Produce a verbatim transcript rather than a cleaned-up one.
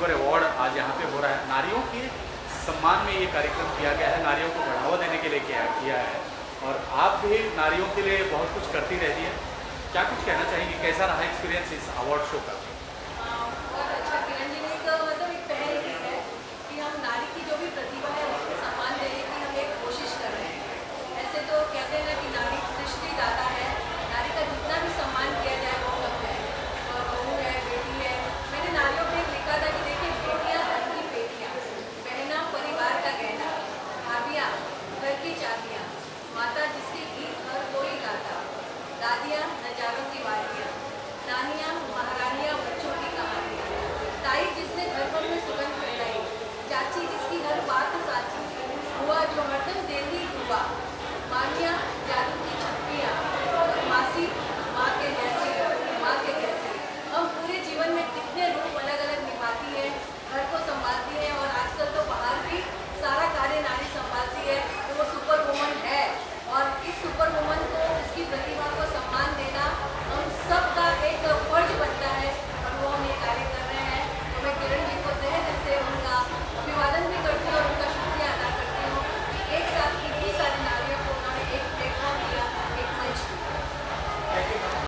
Silver award आज यहाँ पे हो रहा है। नारियों के सम्मान में ये कार्यक्रम किया गया है, नारियों को बढ़ावा देने के लिए किया किया है और आप भी नारियों के लिए बहुत कुछ करती रहती है। क्या कुछ कहना चाहेंगे, कैसा रहा एक्सपीरियंस इस अवार्ड शो का? बहुत अच्छा किरण जी, का मतलब एक पहल ही है कि हम नारी की जो भी प्रतिभा है उसको सम्मान देने की हम एक कोशिश कर रहे हैं। ऐसे तो कहते हैं ना कि नारी सृष्टिदाता है, नारी का जितना भी सम्मान किया जाए वो कम है। और बहू है, बेटी है, मैंने नारियों पर एक लिखा था कि देखिए बेटियाँ घर की बेटियाँ, बहना परिवार का गहना, भाभियाँ घर की चाबियाँ, माता जिसके गीत हर कोई गाता, दादियाँ नजारों की वादियाँ, नानियाँ महारानियाँ बच्चों की कहानियाँ, ताई जिसने घर में सुगंध फैलाई, चाची जिसकी हर बात साची, हुआ जो हरदम देती हुआ, मानिया